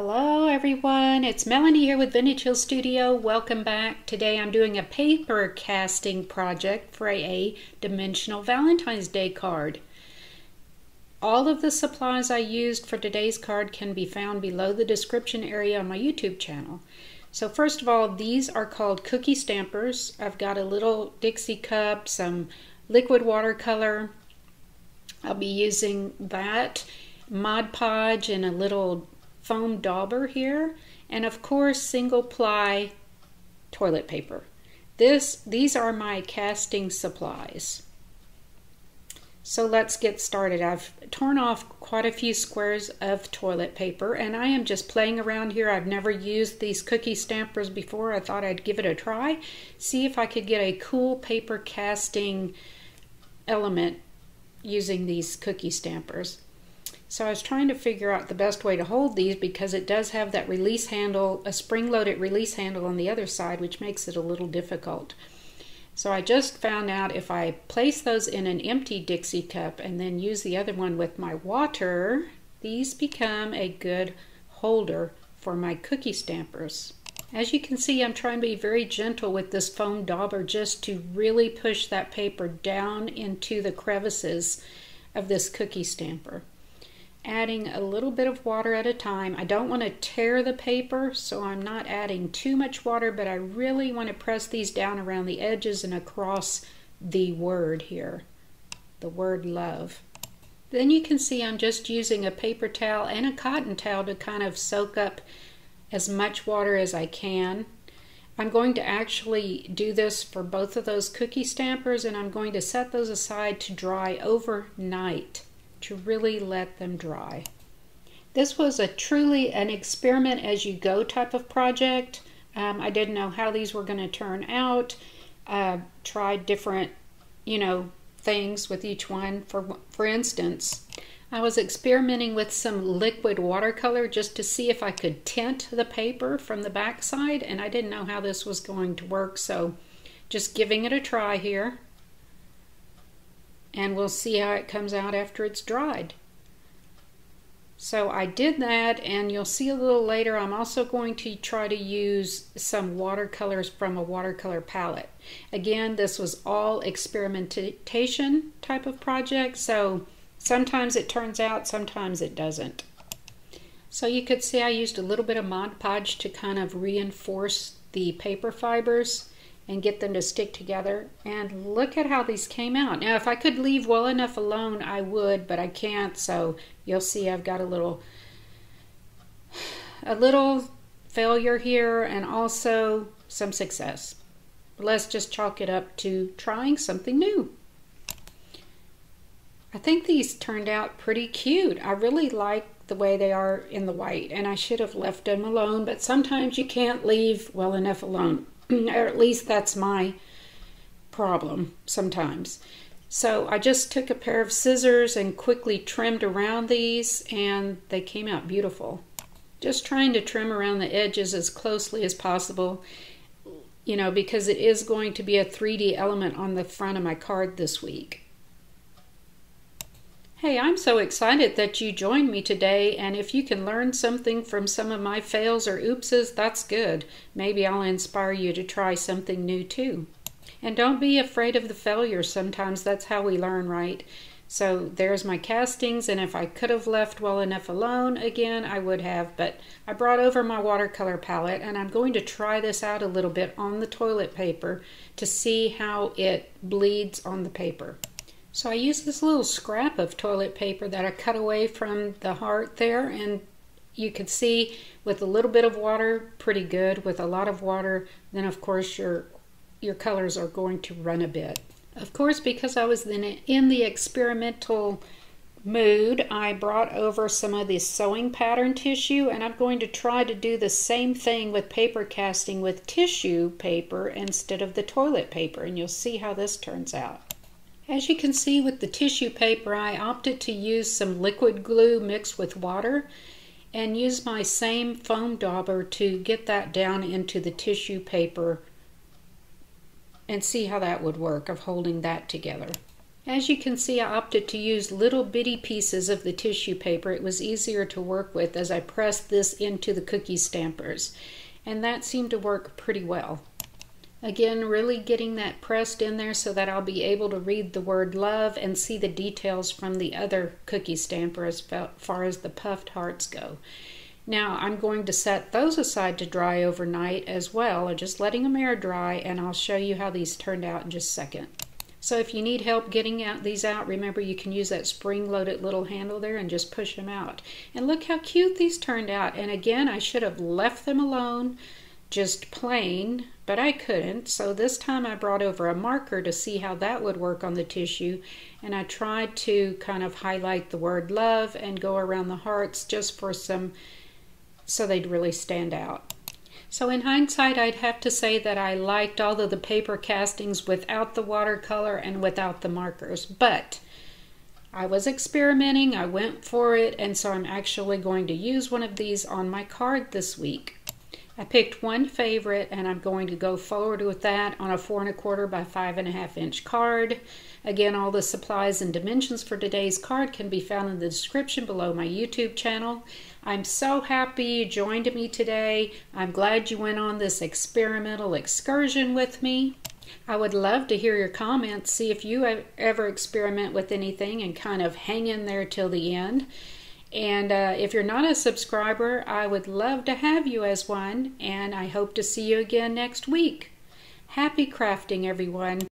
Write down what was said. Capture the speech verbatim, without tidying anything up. Hello everyone, it's Melanie here with Vintage Hill Studio. Welcome back. Today I'm doing a paper casting project for a dimensional Valentine's Day card. All of the supplies I used for today's card can be found below the description area on my YouTube channel. So first of all, these are called cookie stampers. I've got a little Dixie cup, some liquid watercolor. I'll be using that, Mod Podge, and a little foam dauber here, and of course single ply toilet paper. This these are my casting supplies. So let's get started. I've torn off quite a few squares of toilet paper, and I am just playing around here. I've never used these cookie stampers before. I thought I'd give it a try, see if I could get a cool paper casting element using these cookie stampers. So I was trying to figure out the best way to hold these, because it does have that release handle, a spring-loaded release handle on the other side, which makes it a little difficult. So I just found out if I place those in an empty Dixie cup and then use the other one with my water, these become a good holder for my cookie stampers. As you can see, I'm trying to be very gentle with this foam dauber just to really push that paper down into the crevices of this cookie stamper. Adding a little bit of water at a time. I don't want to tear the paper, so I'm not adding too much water, but I really want to press these down around the edges and across the word here, the word love. Then you can see I'm just using a paper towel and a cotton towel to kind of soak up as much water as I can. I'm going to actually do this for both of those cookie stampers, and I'm going to set those aside to dry overnight, to really let them dry. This was a truly an experiment as you go type of project. Um, I didn't know how these were going to turn out. Uh, tried different, you know, things with each one. For, for instance, I was experimenting with some liquid watercolor just to see if I could tint the paper from the backside, and I didn't know how this was going to work, so just giving it a try here. And we'll see how it comes out after it's dried. So I did that, and you'll see a little later I'm also going to try to use some watercolors from a watercolor palette. Again, this was all experimentation type of project, so sometimes it turns out, sometimes it doesn't. So you could see I used a little bit of Mod Podge to kind of reinforce the paper fibers and get them to stick together, and look at how these came out. Now if I could leave well enough alone I would, but I can't, so you'll see I've got a little a little failure here and also some success. Let's just chalk it up to trying something new. I think these turned out pretty cute. I really like the way they are in the white, and I should have left them alone, but sometimes you can't leave well enough alone. Or at least that's my problem sometimes. So I just took a pair of scissors and quickly trimmed around these, and they came out beautiful. Just trying to trim around the edges as closely as possible, you know, because it is going to be a three D element on the front of my card this week. Hey, I'm so excited that you joined me today, and if you can learn something from some of my fails or oopses, that's good. Maybe I'll inspire you to try something new too. And don't be afraid of the failures. Sometimes that's how we learn, right? So there's my castings, and if I could have left well enough alone, again, I would have, but I brought over my watercolor palette, and I'm going to try this out a little bit on the toilet paper to see how it bleeds on the paper. So I used this little scrap of toilet paper that I cut away from the heart there, and you can see with a little bit of water, pretty good. With a lot of water, then of course your, your colors are going to run a bit. Of course, because I was in, in the experimental mood, I brought over some of this sewing pattern tissue, and I'm going to try to do the same thing with paper casting with tissue paper instead of the toilet paper, and you'll see how this turns out. As you can see with the tissue paper, I opted to use some liquid glue mixed with water and use my same foam dauber to get that down into the tissue paper and see how that would work of holding that together. As you can see, I opted to use little bitty pieces of the tissue paper. It was easier to work with as I pressed this into the cookie stampers, and that seemed to work pretty well. Again, really getting that pressed in there so that I'll be able to read the word love and see the details from the other cookie stamper as far as the puffed hearts go. Now I'm going to set those aside to dry overnight as well, or just letting them air dry, and I'll show you how these turned out in just a second. So if you need help getting out these out, remember you can use that spring-loaded little handle there and just push them out. And look how cute these turned out. And again, I should have left them alone, just plain, but I couldn't. So this time I brought over a marker to see how that would work on the tissue, and I tried to kind of highlight the word love and go around the hearts just for some, so they'd really stand out. So in hindsight, I'd have to say that I liked all of the paper castings without the watercolor and without the markers, but I was experimenting, I went for it, and so I'm actually going to use one of these on my card this week. I picked one favorite, and I'm going to go forward with that on a four and a quarter by five and a half inch card. Again, all the supplies and dimensions for today's card can be found in the description below my YouTube channel. I'm so happy you joined me today. I'm glad you went on this experimental excursion with me. I would love to hear your comments, see if you ever experiment with anything and kind of hang in there till the end. And uh, if you're not a subscriber, I would love to have you as one, and I hope to see you again next week. Happy crafting, everyone.